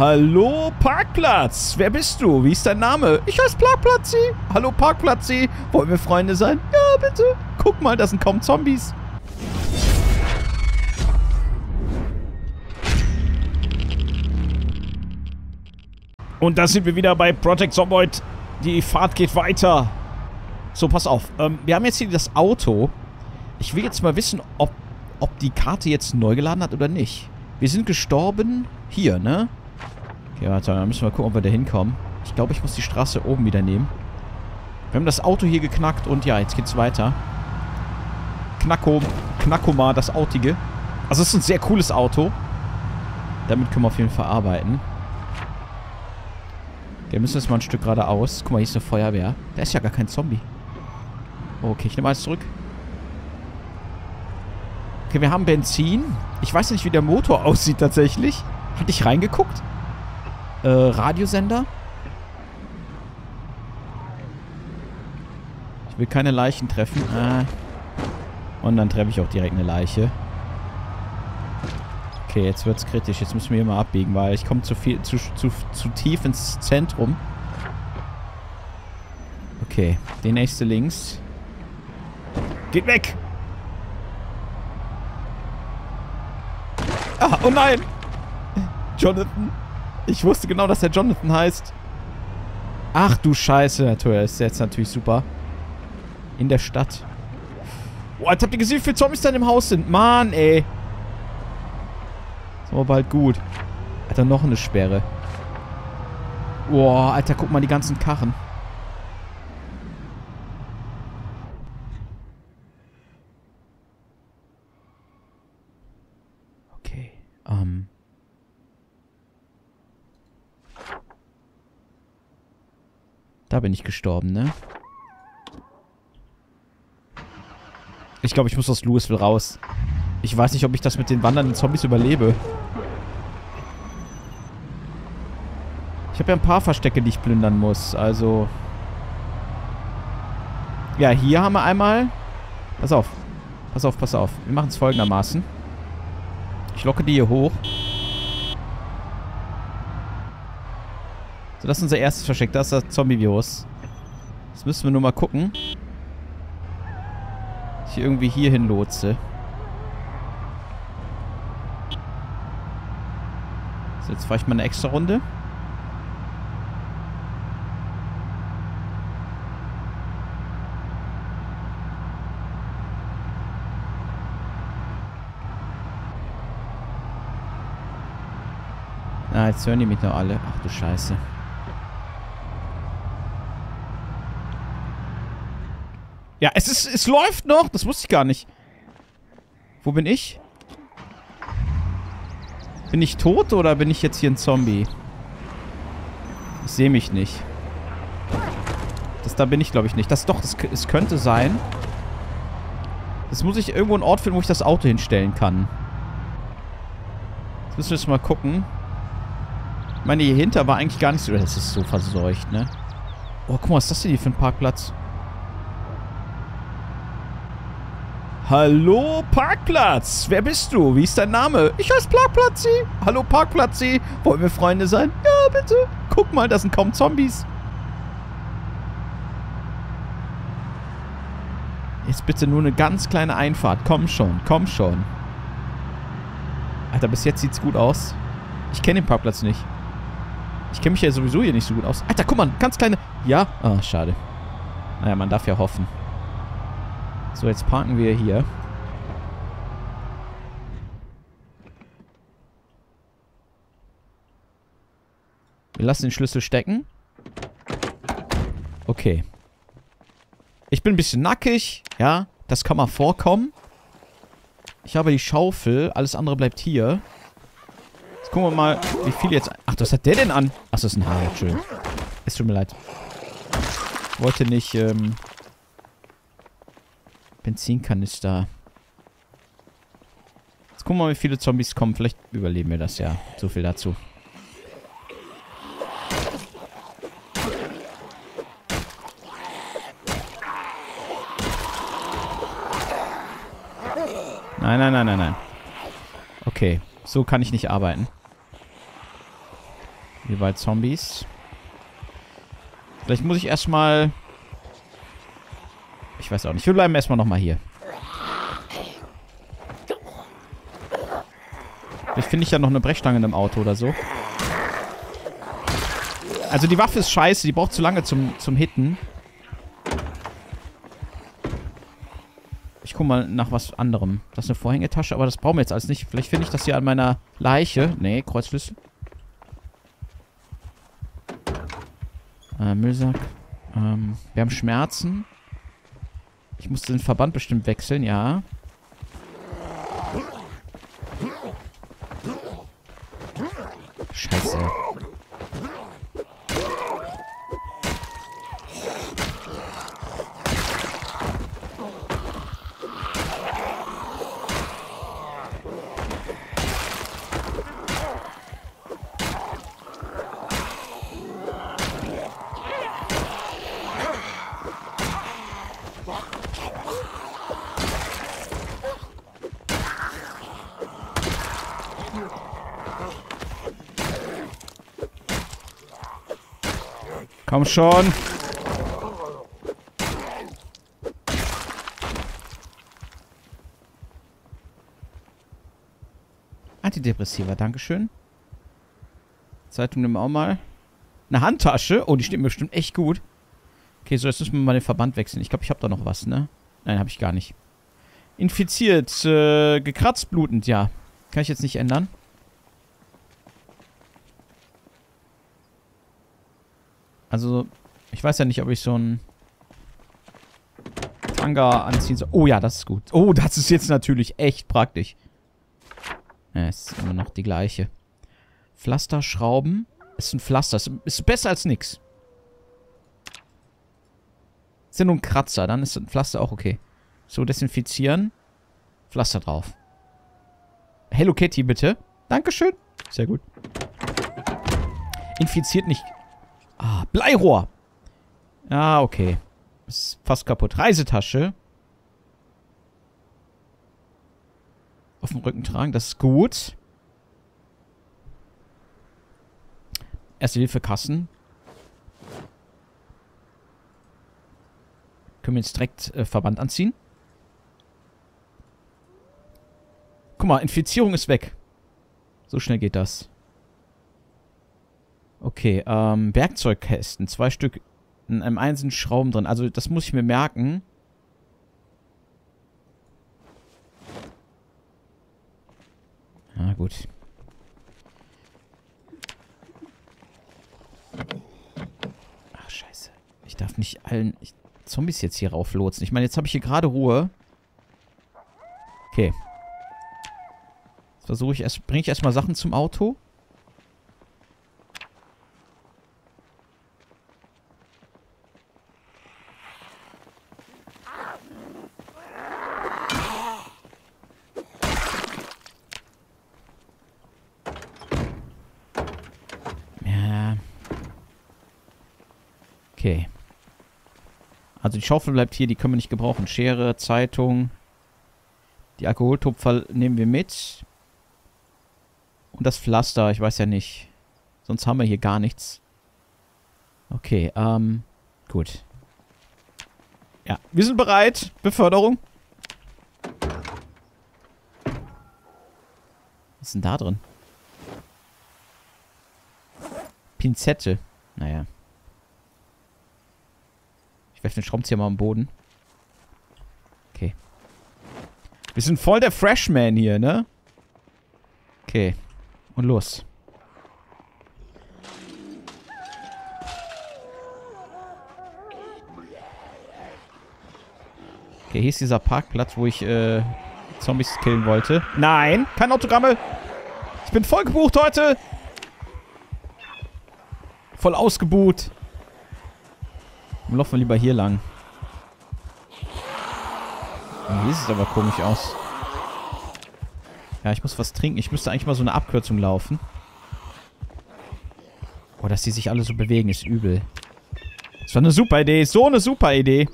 Hallo Parkplatz, wer bist du? Wie ist dein Name? Ich heiße Parkplatzi. Hallo Parkplatzi, wollen wir Freunde sein? Ja, bitte. Guck mal, das sind kaum Zombies. Und da sind wir wieder bei Project Zomboid. Die Fahrt geht weiter. So, pass auf. Wir haben jetzt hier das Auto. Ich will jetzt mal wissen, ob die Karte jetzt neu geladen hat oder nicht. Wir sind gestorben hier, ne? Okay, warte, dann müssen wir gucken, ob wir da hinkommen. Ich glaube, ich muss die Straße oben wieder nehmen. Wir haben das Auto hier geknackt und ja, jetzt geht's weiter. Knackoma, das Autige. Also, es ist ein sehr cooles Auto. Damit können wir auf jeden Fall arbeiten. Okay, wir müssen jetzt mal ein Stück geradeaus. Guck mal, hier ist eine Feuerwehr. Da ist ja gar kein Zombie. Okay, ich nehme alles zurück. Okay, wir haben Benzin. Ich weiß nicht, wie der Motor aussieht tatsächlich. Hatte ich reingeguckt? Radiosender? Ich will keine Leichen treffen. Und dann treffe ich auch direkt eine Leiche. Okay, jetzt wird's kritisch. Jetzt müssen wir hier mal abbiegen, weil ich komme zu tief ins Zentrum. Okay, der nächste links. Geht weg! Ah, oh nein! Jonathan. Ich wusste genau, dass der Jonathan heißt. Ach du Scheiße, natürlich. Ist jetzt natürlich super. In der Stadt. Oh, jetzt habt ihr gesehen, wie viele Zombies da in dem Haus sind. Mann, ey. Ist aber bald gut. Alter, noch eine Sperre. Boah, Alter, guck mal, die ganzen Karren. Okay, Da bin ich gestorben, ne? Ich glaube, ich muss aus Louisville raus. Ich weiß nicht, ob ich das mit den wandernden Zombies überlebe. Ich habe ja ein paar Verstecke, die ich plündern muss. Also... Ja, hier haben wir einmal... Pass auf. Pass auf, pass auf. Wir machen es folgendermaßen. Ich locke die hier hoch. So, das ist unser erstes Versteck. Das ist das Zombie-Virus. Jetzt müssen wir nur mal gucken. Ich irgendwie hier hin lotse. So, jetzt fahre ich mal eine extra Runde. Na, jetzt hören die mich noch alle. Ach du Scheiße. Ja, es läuft noch. Das wusste ich gar nicht. Wo bin ich? Bin ich tot oder bin ich jetzt hier ein Zombie? Ich sehe mich nicht. Da bin ich, glaube ich, nicht. Es könnte sein. Jetzt muss ich irgendwo einen Ort finden, wo ich das Auto hinstellen kann. Jetzt müssen wir jetzt mal gucken. Ich meine, hier hinter war eigentlich gar nicht so... Das ist so verseucht, ne? Oh, guck mal, was ist das denn hier für ein Parkplatz? Hallo Parkplatz, wer bist du? Wie ist dein Name? Ich heiße Parkplatzi. Hallo Parkplatzi, wollen wir Freunde sein? Ja, bitte. Guck mal, da sind kaum Zombies. Jetzt bitte nur eine ganz kleine Einfahrt. Komm schon, komm schon. Alter, bis jetzt sieht's gut aus. Ich kenne den Parkplatz nicht. Ich kenne mich ja sowieso hier nicht so gut aus. Alter, guck mal, ganz kleine... Ja, ah, schade. Naja, man darf ja hoffen. So, jetzt parken wir hier. Wir lassen den Schlüssel stecken. Okay. Ich bin ein bisschen nackig. Ja, das kann mal vorkommen. Ich habe die Schaufel. Alles andere bleibt hier. Jetzt gucken wir mal, wie viel jetzt... Ach, was hat der denn an? Ach, das ist ein Haar. Entschuldigung. Es tut mir leid. Ich wollte nicht... Benzinkanister. Jetzt gucken wir mal, wie viele Zombies kommen. Vielleicht überleben wir das ja. So viel dazu. Nein, nein, nein, nein, nein. Okay. So kann ich nicht arbeiten. Überall Zombies. Vielleicht muss ich erstmal... Ich weiß auch nicht. Wir bleiben erstmal nochmal hier. Vielleicht finde ich ja noch eine Brechstange in dem Auto oder so. Also die Waffe ist scheiße. Die braucht zu lange zum Hitten. Ich guck mal nach was anderem. Das ist eine Vorhängetasche, aber das brauchen wir jetzt alles nicht. Vielleicht finde ich das hier an meiner Leiche. Nee, Kreuzschlüssel. Müllsack. Wir haben Schmerzen. Ich muss den Verband bestimmt wechseln, ja. Scheiße. Komm schon. Antidepressiva, dankeschön. Zeitung nehmen wir auch mal. Eine Handtasche. Oh, die steht mir bestimmt echt gut. Okay, so, jetzt müssen wir mal den Verband wechseln. Ich glaube, ich habe da noch was, ne? Nein, habe ich gar nicht. Infiziert. Gekratzt, blutend, ja. Kann ich jetzt nicht ändern. Also, ich weiß ja nicht, ob ich so einen Tanga anziehen soll. Oh ja, das ist gut. Oh, das ist jetzt natürlich echt praktisch. Ja, es ist immer noch die gleiche. Pflasterschrauben. Ist ein Pflaster. Ist besser als nix. Ist ja nur ein Kratzer. Dann ist ein Pflaster auch okay. So, desinfizieren. Pflaster drauf. Hello Kitty, bitte. Dankeschön. Sehr gut. Infiziert nicht... Ah, Bleirohr. Ah, okay. Ist fast kaputt. Reisetasche. Auf dem Rücken tragen, das ist gut. Erste-Hilfe-Kassen. Können wir jetzt direkt Verband anziehen? Guck mal, Infizierung ist weg. So schnell geht das. Okay, Werkzeugkästen. 2 Stück. In einem einzelnen Schrauben drin. Also, das muss ich mir merken. Na gut. Ach, scheiße. Ich darf nicht allen Zombies jetzt hier rauflotsen. Ich meine, jetzt habe ich hier gerade Ruhe. Okay. Jetzt versuche ich erst... Bringe ich erstmal Sachen zum Auto? Okay. Also die Schaufel bleibt hier, die können wir nicht gebrauchen. Schere, Zeitung. Die Alkoholtupfer nehmen wir mit. Und das Pflaster, ich weiß ja nicht. Sonst haben wir hier gar nichts. Okay, gut. Ja, wir sind bereit. Beförderung. Was ist denn da drin? Pinzette. Naja. Ich werfe den Schraubenzieher mal am Boden. Okay. Wir sind voll der Freshman hier, ne? Okay. Und los. Okay, hier ist dieser Parkplatz, wo ich Zombies killen wollte. Nein, kein Autogramme. Ich bin voll gebucht heute. Voll ausgebucht. Laufen wir lieber hier lang. Hier sieht es aber komisch aus. Ja, ich muss was trinken. Ich müsste eigentlich mal so eine Abkürzung laufen. Oh, dass die sich alle so bewegen, ist übel. Das war eine super Idee. So eine super Idee.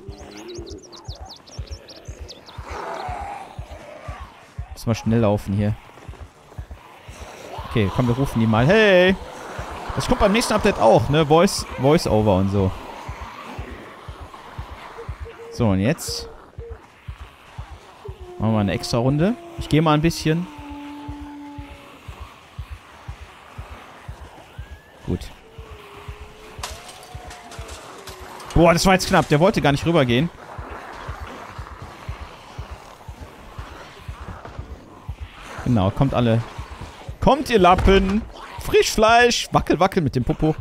Muss mal schnell laufen hier. Okay, komm, wir rufen die mal. Hey! Das kommt beim nächsten Update auch, ne? Voice-Over und so. So, und jetzt machen wir mal eine extra Runde. Ich gehe mal ein bisschen. Gut. Boah, das war jetzt knapp. Der wollte gar nicht rübergehen. Genau, kommt alle. Kommt, ihr Lappen! Frischfleisch! Wackel, wackel mit dem Popo.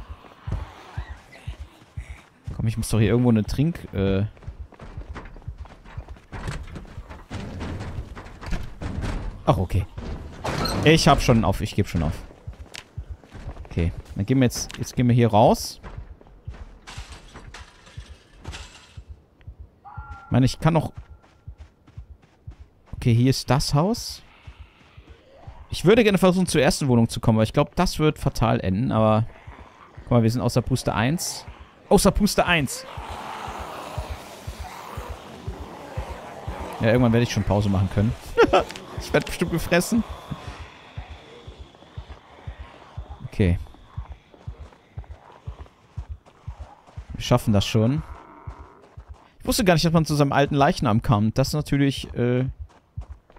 Komm, ich muss doch hier irgendwo eine Trink... Ach, okay. Ich hab schon auf. Ich gebe schon auf. Okay, dann gehen wir jetzt... Jetzt gehen wir hier raus. Ich meine, ich kann noch... Okay, hier ist das Haus. Ich würde gerne versuchen, zur ersten Wohnung zu kommen, weil ich glaube, das wird fatal enden, aber... Guck mal, wir sind außer Puste 1. Außer Puste 1! Ja, irgendwann werde ich schon Pause machen können. Ich werde bestimmt gefressen. Okay. Wir schaffen das schon. Ich wusste gar nicht, dass man zu seinem alten Leichnam kam. Das ist natürlich,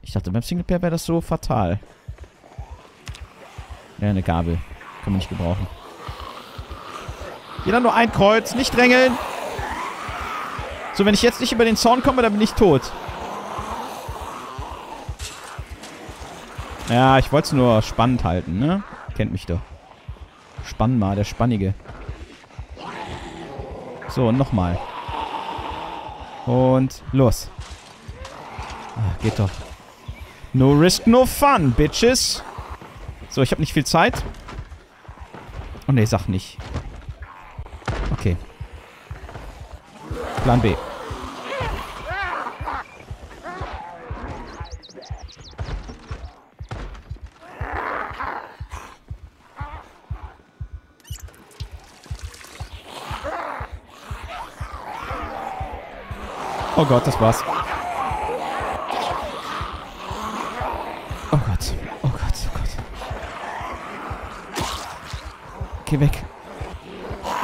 Ich dachte, beim Singleplayer wäre das so fatal. Ja, eine Gabel. Kann man nicht gebrauchen. Jeder nur ein Kreuz. Nicht drängeln. So, wenn ich jetzt nicht über den Zaun komme, dann bin ich tot. Ja, ich wollte es nur spannend halten, ne? Kennt mich doch. Spann mal, der Spannige. So, nochmal. Und los. Ah, geht doch. No risk, no fun, bitches. So, ich habe nicht viel Zeit. Oh ne, sag nicht. Okay. Plan B. Oh Gott, das war's. Geh weg.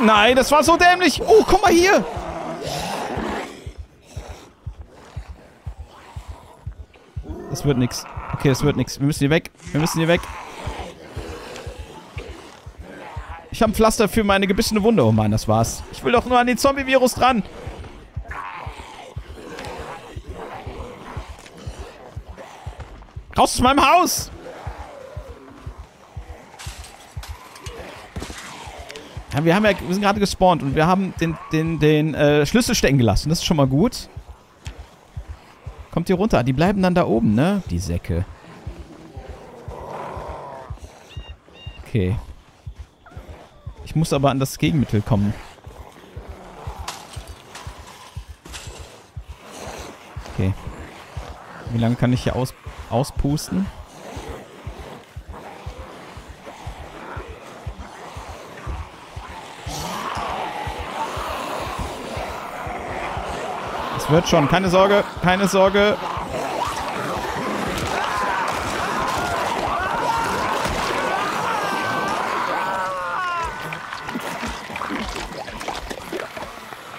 Nein, das war so dämlich. Oh, guck mal hier. Das wird nix. Okay, das wird nix. Wir müssen hier weg. Wir müssen hier weg. Ich habe ein Pflaster für meine gebissene Wunde. Oh Mann, das war's. Ich will doch nur an den Zombie-Virus dran. Raus aus meinem Haus. Wir haben ja, wir sind gerade gespawnt und wir haben den Schlüssel stecken gelassen. Das ist schon mal gut. Kommt hier runter. Die bleiben dann da oben, ne? Die Säcke. Okay. Ich muss aber an das Gegenmittel kommen. Okay. Wie lange kann ich hier auspusten? Wird schon. Keine Sorge. Keine Sorge.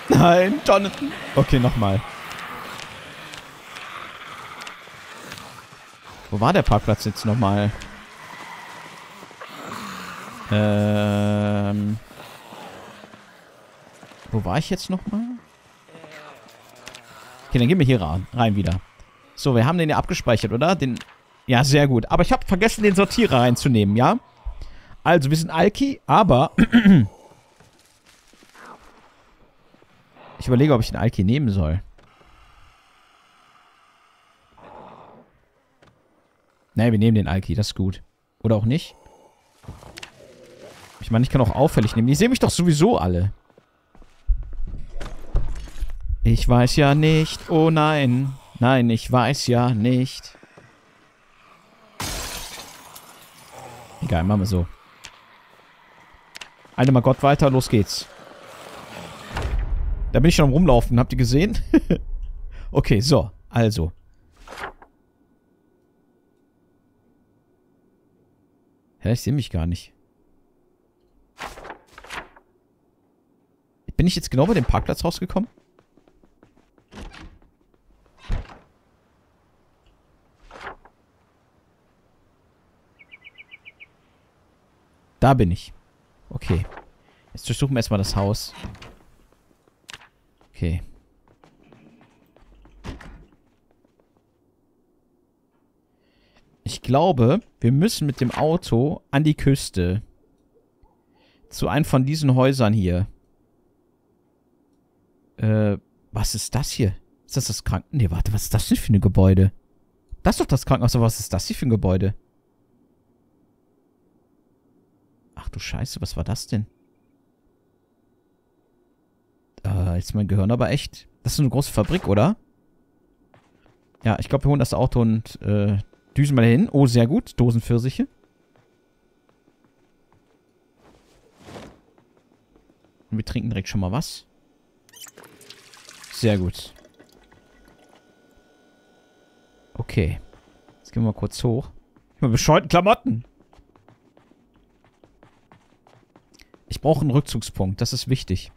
Nein, Jonathan. Okay, nochmal. Wo war der Parkplatz jetzt nochmal? Wo war ich jetzt nochmal? Okay, dann gehen wir hier rein wieder. So, wir haben den ja abgespeichert, oder? Den. Ja, sehr gut. Aber ich habe vergessen, den Sortierer reinzunehmen, ja? Also, wir sind Alki, aber... Ich überlege, ob ich den Alki nehmen soll. Nein, wir nehmen den Alki, das ist gut. Oder auch nicht. Ich meine, ich kann auch auffällig nehmen. Die sehen mich doch sowieso alle. Ich weiß ja nicht. Oh nein. Nein, ich weiß ja nicht. Egal, machen wir so. Einmal Gott weiter, los geht's. Da bin ich schon am Rumlaufen, habt ihr gesehen? Okay, so. Also. Hä, ich sehe mich gar nicht. Bin ich jetzt genau bei dem Parkplatz rausgekommen? Da bin ich. Okay. Jetzt durchsuchen wir erstmal das Haus. Okay. Ich glaube, wir müssen mit dem Auto an die Küste. Zu einem von diesen Häusern hier. Was ist das hier? Ist das das Krankenhaus? Nee, warte, was ist das denn für ein Gebäude? Das ist doch das Krankenhaus, aber was ist das hier für ein Gebäude? Ach du Scheiße, was war das denn? Jetzt mein Gehirn aber echt. Das ist eine große Fabrik, oder? Ja, ich glaube, wir holen das Auto und düsen mal hin. Oh, sehr gut. Dosenpfirsiche. Und wir trinken direkt schon mal was. Sehr gut. Okay. Jetzt gehen wir mal kurz hoch. Ich habe bescheuerte Klamotten. Ich brauche einen Rückzugspunkt. Das ist wichtig.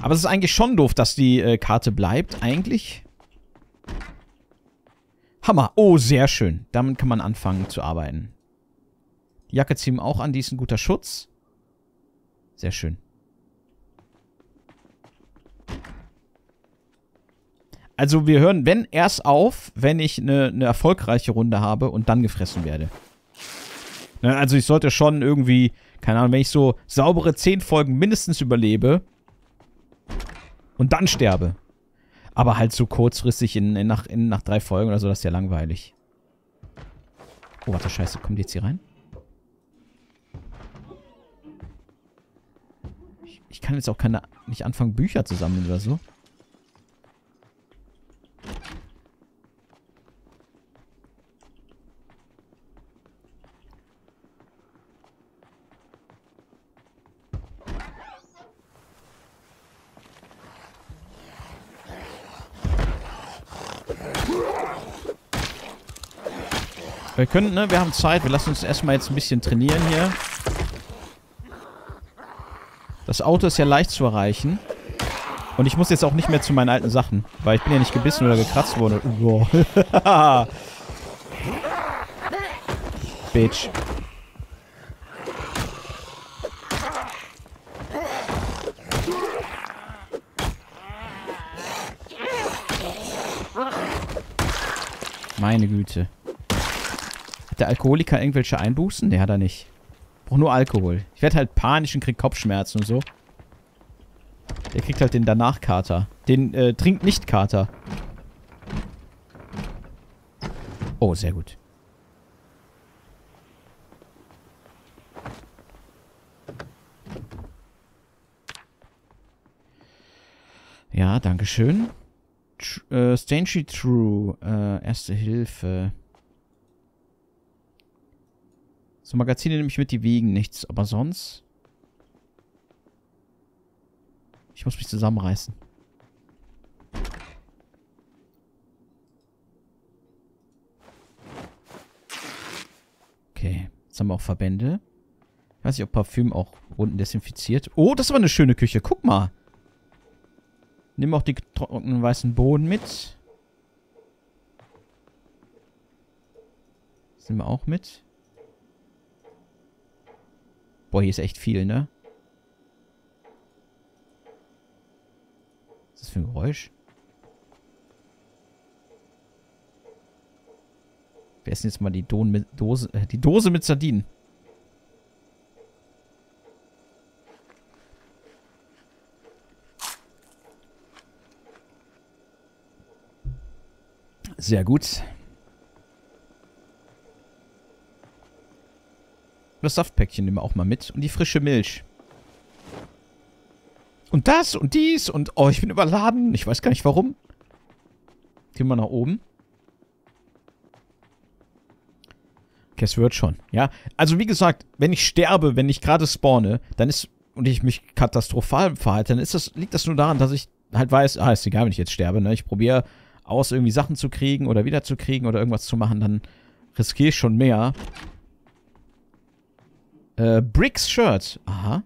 Aber es ist eigentlich schon doof, dass die Karte bleibt. Eigentlich. Hammer. Oh, sehr schön. Damit kann man anfangen zu arbeiten. Die Jacke ziehen wir auch an. Die ist ein guter Schutz. Sehr schön. Also wir hören, wenn erst auf, wenn ich eine erfolgreiche Runde habe und dann gefressen werde. Na, also ich sollte schon irgendwie, keine Ahnung, wenn ich so saubere 10 Folgen mindestens überlebe und dann sterbe. Aber halt so kurzfristig nach 3 Folgen oder so, das ist ja langweilig. Oh, warte, Scheiße, kommt die jetzt hier rein? Ich kann jetzt auch nicht anfangen, Bücher zu sammeln oder so. Wir können, ne? Wir haben Zeit. Wir lassen uns erstmal jetzt ein bisschen trainieren hier. Das Auto ist ja leicht zu erreichen. Und ich muss jetzt auch nicht mehr zu meinen alten Sachen. Weil ich bin ja nicht gebissen oder gekratzt worden. Oh. Bitch. Meine Güte. Hat der Alkoholiker irgendwelche Einbußen? Nee, hat er nicht. Braucht nur Alkohol. Ich werde halt panisch und krieg Kopfschmerzen und so. Der kriegt halt den Danach-Kater. Den trinkt nicht Kater. Oh, sehr gut. Ja, dankeschön. Stancy True. Erste Hilfe. So, Magazine nehme ich mit, die wiegen nichts. Aber sonst... Ich muss mich zusammenreißen. Okay, jetzt haben wir auch Verbände. Ich weiß nicht, ob Parfüm auch unten desinfiziert. Oh, das ist aber eine schöne Küche. Guck mal. Nimm auch die getrockneten weißen Bohnen mit. Das nehmen wir auch mit. Boah, hier ist echt viel, ne? Was ist das für ein Geräusch? Wir essen jetzt mal die Dose mit Sardinen. Sehr gut. Das Saftpäckchen nehmen wir auch mal mit. Und die frische Milch. Und das und dies und... Oh, ich bin überladen. Ich weiß gar nicht, warum. Gehen wir nach oben. Okay, es wird schon. Ja, also wie gesagt, wenn ich sterbe, wenn ich gerade spawne, dann ist... Und ich mich katastrophal verhalte, dann ist das, liegt das nur daran, dass ich halt weiß... Ah, ist egal, wenn ich jetzt sterbe, ne? Ich probiere aus, irgendwie Sachen zu kriegen oder wiederzukriegen oder irgendwas zu machen. Dann riskiere ich schon mehr... Bricks Shirt. Aha.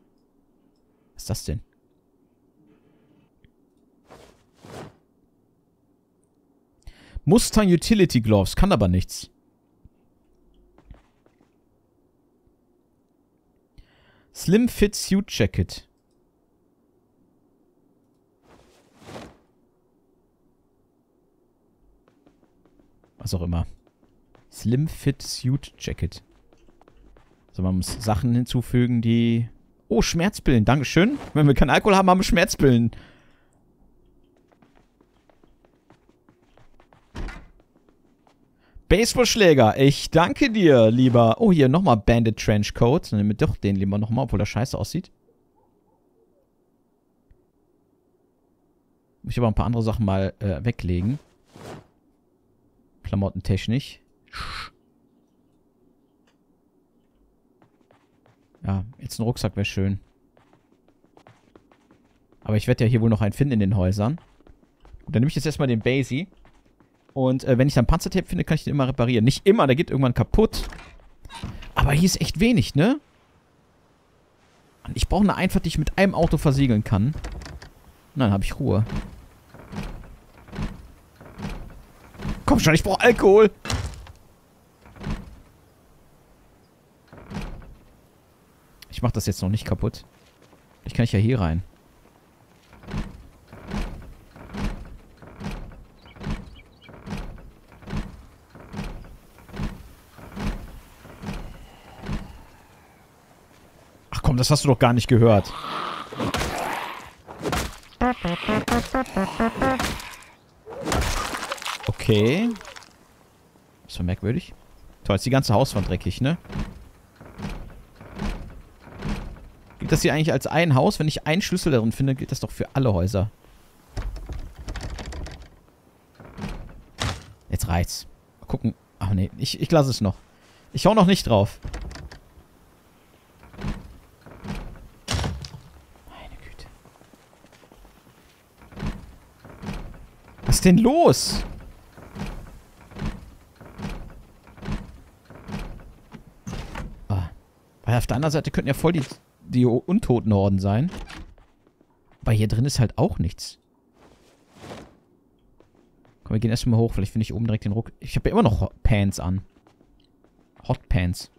Was ist das denn? Mustang Utility Gloves. Kann aber nichts. Slim Fit Suit Jacket. Was auch immer. Slim Fit Suit Jacket. So, man muss Sachen hinzufügen, die... Oh, Schmerzpillen. Dankeschön. Wenn wir keinen Alkohol haben, haben wir Schmerzpillen. Baseballschläger. Ich danke dir, lieber... Oh, hier nochmal Bandit Trenchcoat. Dann nehmen wir doch den lieber nochmal, obwohl der scheiße aussieht. Muss ich aber ein paar andere Sachen mal weglegen. Klamottentechnisch. Ja, jetzt ein Rucksack wäre schön. Aber ich werde ja hier wohl noch einen finden in den Häusern. Gut, dann nehme ich jetzt erstmal den Basie. Und wenn ich dann Panzertape finde, kann ich den immer reparieren. Nicht immer, der geht irgendwann kaputt. Aber hier ist echt wenig, ne? Und ich brauche eine Einfahrt, die ich mit einem Auto versiegeln kann. Und dann habe ich Ruhe. Komm schon, ich brauche Alkohol. Ich mache das jetzt noch nicht kaputt. Ich kann ja hier rein. Ach komm, das hast du doch gar nicht gehört. Okay. Das war merkwürdig. Toll, jetzt die ganze Hauswand dreckig, ne? Das hier eigentlich als ein Haus. Wenn ich einen Schlüssel darin finde, gilt das doch für alle Häuser. Jetzt reicht's. Mal gucken. Ach nee, ich lasse es noch. Ich hau noch nicht drauf. Meine Güte. Was ist denn los? Ah. Weil auf der anderen Seite könnten ja voll die Untotenhorden sein. Aber hier drin ist halt auch nichts. Komm, wir gehen erstmal hoch. Vielleicht finde ich oben direkt den Ruck. Ich habe ja immer noch Hotpants an. Hotpants.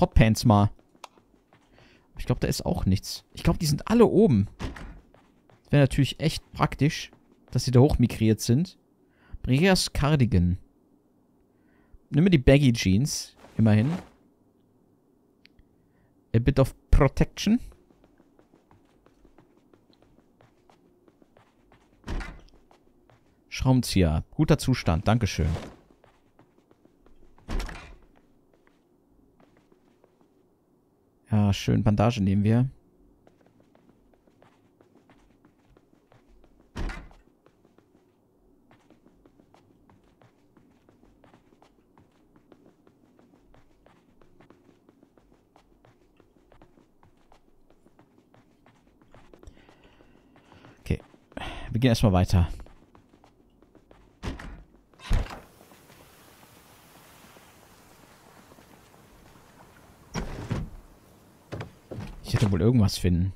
Hotpants mal. Ich glaube, da ist auch nichts. Ich glaube, die sind alle oben. Wäre natürlich echt praktisch, dass sie da hochmigriert sind. Brias Cardigan. Nimm mir die Baggy Jeans. Immerhin. A bit of protection. Schraubenzieher. Guter Zustand. Dankeschön. Ja, schön. Bandage nehmen wir. Wir gehen erstmal weiter. Ich hätte wohl irgendwas finden.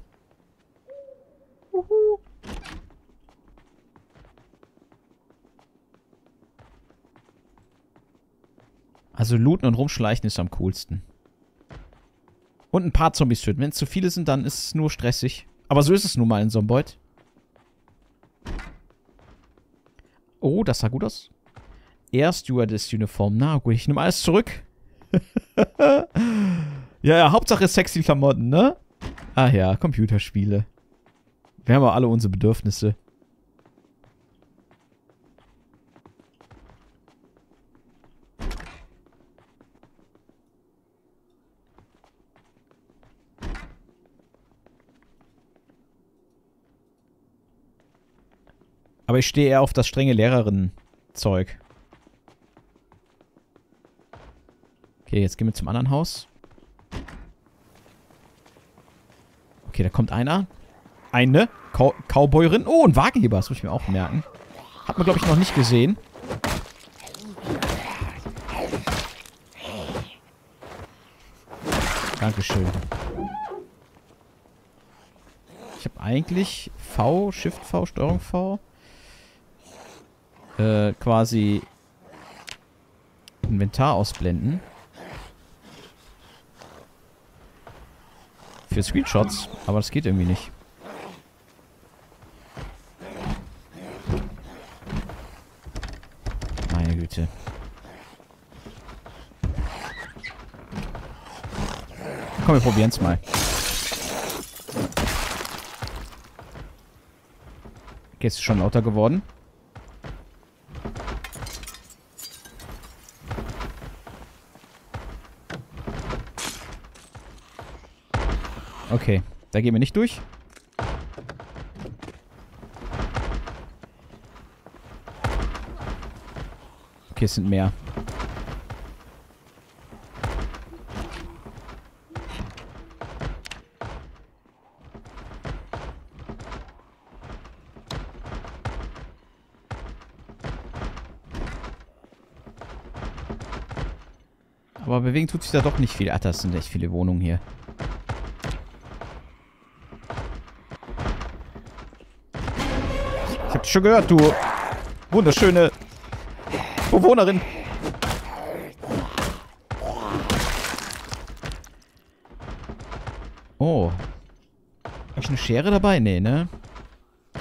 Uhu. Also looten und rumschleichen ist am coolsten. Und ein paar Zombies töten. Wenn es zu viele sind, dann ist es nur stressig. Aber so ist es nun mal in Zomboid. Oh, das sah gut aus. Air Stewardess Uniform. Na gut, ich nehme alles zurück. ja, Hauptsache sexy Klamotten, ne? Ah ja, Computerspiele. Wir haben ja alle unsere Bedürfnisse. Aber ich stehe eher auf das strenge Lehrerinnen-Zeug. Okay, jetzt gehen wir zum anderen Haus. Okay, da kommt einer. Eine Cowboyerin. Oh, ein Wagenheber. Das muss ich mir auch merken. Hat man, glaube ich, noch nicht gesehen. Dankeschön. Ich habe eigentlich V, Shift V, Steuerung V quasi Inventar ausblenden für Screenshots, aber das geht irgendwie nicht. Meine Güte. Komm, wir probieren es mal. Okay, ist schon lauter geworden. Okay, da gehen wir nicht durch. Okay, es sind mehr. Aber bewegen tut sich da doch nicht viel. Ach, das sind echt viele Wohnungen hier. Ich hab's schon gehört, du wunderschöne Bewohnerin. Oh. Hab ich eine Schere dabei? Nee, ne?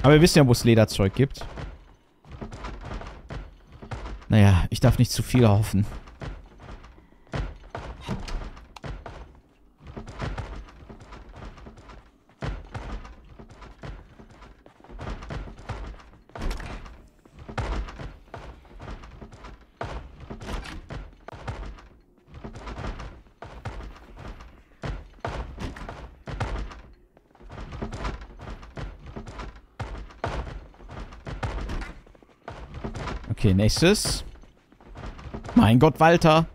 Aber wir wissen ja, wo es Lederzeug gibt. Naja, ich darf nicht zu viel hoffen. Okay, nächstes. Mein Gott, Walter.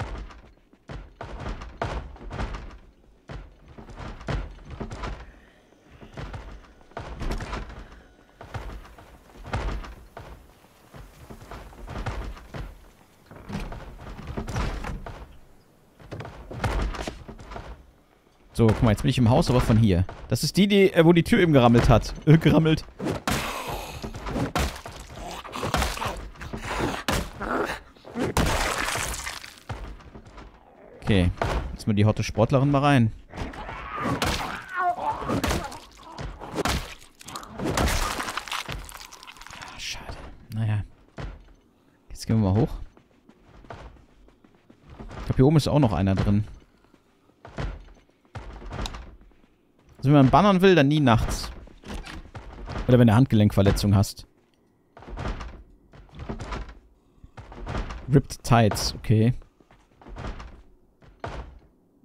So, guck mal, jetzt bin ich im Haus, aber von hier. Das ist die wo die Tür eben gerammelt hat. Gerammelt. Okay, jetzt mal die hotte Sportlerin mal rein. Ah, schade. Naja. Jetzt gehen wir mal hoch. Ich glaube, hier oben ist auch noch einer drin. Also wenn man bannern will, dann nie nachts. Oder wenn du eine Handgelenkverletzung hast. Ripped Tights, okay.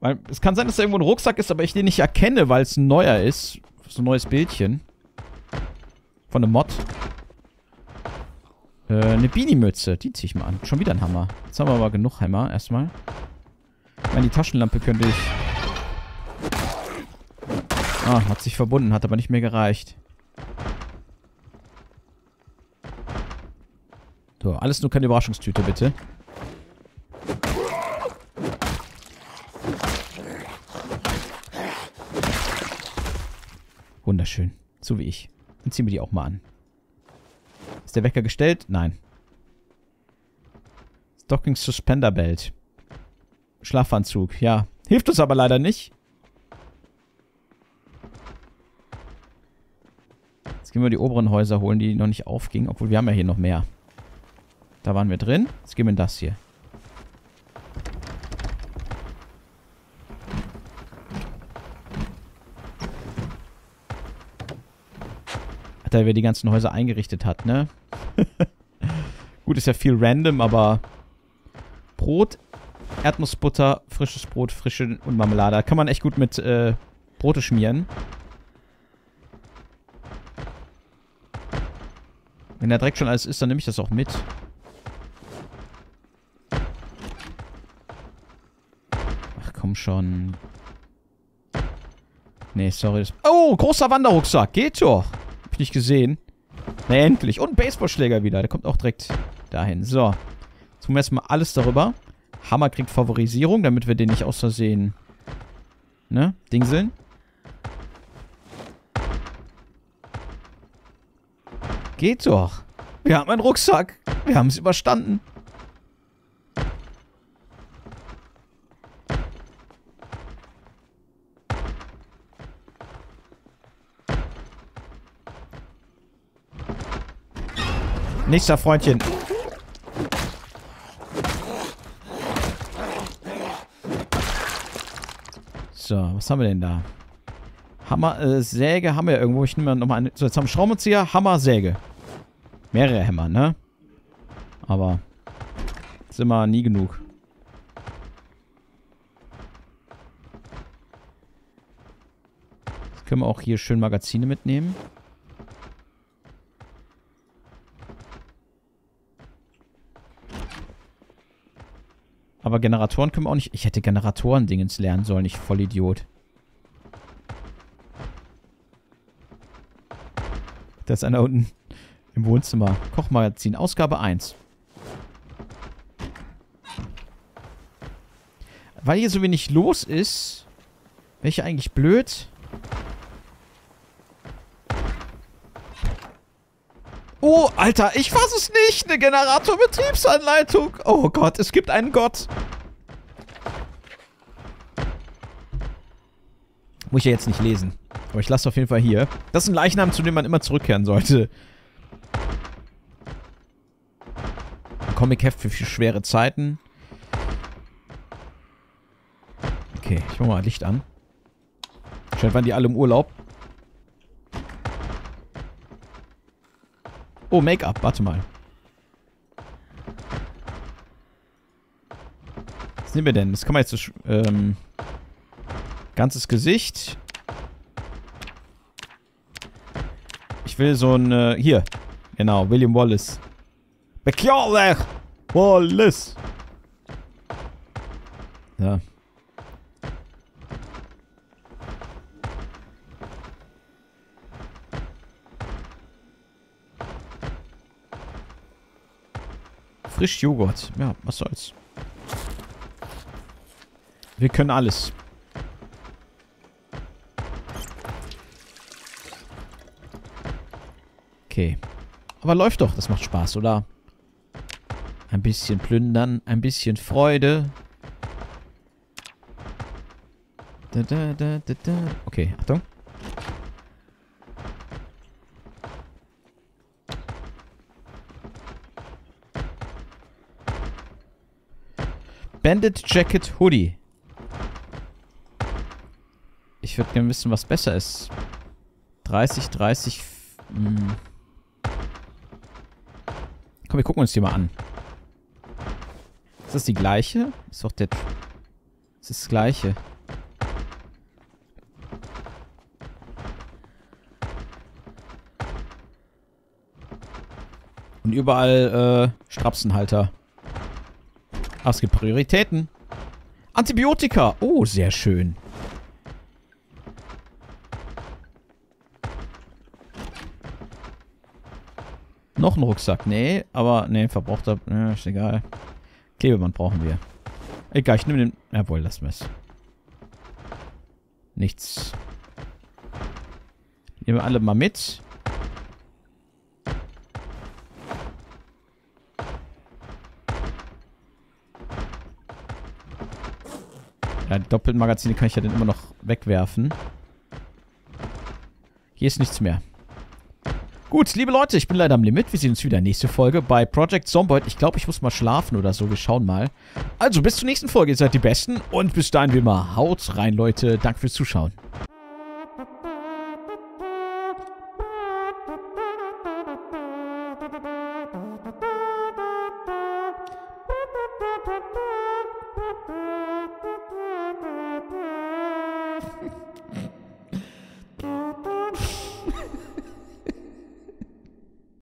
Weil es kann sein, dass da irgendwo ein Rucksack ist, aber ich den nicht erkenne, weil es ein neuer ist. So ein neues Bildchen. Von einem Mod. Eine Beanie-Mütze. Die ziehe ich mal an. Schon wieder ein Hammer. Jetzt haben wir aber genug Hammer erstmal. Ich meine, die Taschenlampe könnte ich... Ah, hat sich verbunden. Hat aber nicht mehr gereicht. So, alles nur keine Überraschungstüte, bitte. Wunderschön. So wie ich. Dann ziehen wir die auch mal an. Ist der Wecker gestellt? Nein. Stocking Suspender Belt. Schlafanzug. Ja. Hilft uns aber leider nicht. Jetzt gehen wir die oberen Häuser holen, die noch nicht aufgingen. Obwohl, wir haben ja hier noch mehr. Da waren wir drin. Jetzt gehen wir in das hier. Da wer die ganzen Häuser eingerichtet hat, ne? Gut, ist ja viel random, aber Brot, Erdnussbutter, frisches Brot, frische und Marmelade. Kann man echt gut mit Brote schmieren. Wenn da direkt schon alles ist, dann nehme ich das auch mit. Ach, komm schon. Nee, sorry. Oh, großer Wanderrucksack. Geht doch. Nicht gesehen. Na, endlich. Und Baseballschläger wieder. Der kommt auch direkt dahin. So. Jetzt tun wir erstmal alles darüber. Hammer kriegt Favorisierung, damit wir den nicht aus Versehen, ne, dingseln. Geht doch. Wir haben einen Rucksack. Wir haben es überstanden. Nächster Freundchen. So, was haben wir denn da? Hammer, Säge haben wir ja irgendwo. Ich nehme nochmal eine. So, jetzt haben wir Schraubenzieher, Hammer, Säge. Mehrere Hämmer, ne? Aber sind wir nie genug. Jetzt können wir auch hier schön Magazine mitnehmen. Aber Generatoren können wir auch nicht... Ich hätte Generatoren-Dingens lernen sollen, ich Vollidiot. Da ist einer unten im Wohnzimmer. Kochmagazin, Ausgabe 1. Weil hier so wenig los ist, wäre ich eigentlich blöd. Oh, Alter, ich fass es nicht. Eine Generatorbetriebsanleitung. Oh Gott, es gibt einen Gott. Muss ich ja jetzt nicht lesen. Aber ich lasse es auf jeden Fall hier. Das ist ein Leichnam, zu dem man immer zurückkehren sollte. Ein Comicheft für schwere Zeiten. Okay, ich mach mal Licht an. Scheint waren die alle im Urlaub. Oh, Make-up. Warte mal. Was nehmen wir denn? Das kann man jetzt... So, ganzes Gesicht. Ich will so ein... hier. Genau, William Wallace. Beklärlich! Wallace! Ja. Frischjoghurt. Ja, was soll's. Wir können alles. Okay. Aber läuft doch. Das macht Spaß, oder? Ein bisschen plündern. Ein bisschen Freude. Da, da, da, da, da. Okay, Achtung. Bandit Jacket Hoodie. Ich würde gerne wissen, was besser ist. 30. Komm, wir gucken uns die mal an. Ist das die gleiche? Ist doch der... Das ist das gleiche. Und überall Strapsenhalter. Ah, es gibt Prioritäten. Antibiotika. Oh, sehr schön. Noch ein Rucksack. Nee, aber... Nee, verbrauchter... Ja, ist egal. Klebeband brauchen wir. Egal, ich nehme den... Jawohl, lassen wir es. Nichts. Nehmen wir alle mal mit. Ja, die doppelten Magazine kann ich ja dann immer noch wegwerfen. Hier ist nichts mehr. Gut, liebe Leute, ich bin leider am Limit. Wir sehen uns wieder nächste Folge bei Project Zomboid. Ich glaube, ich muss mal schlafen oder so. Wir schauen mal. Also, bis zur nächsten Folge. Ihr seid die Besten. Und bis dahin wie immer, haut rein, Leute. Danke fürs Zuschauen.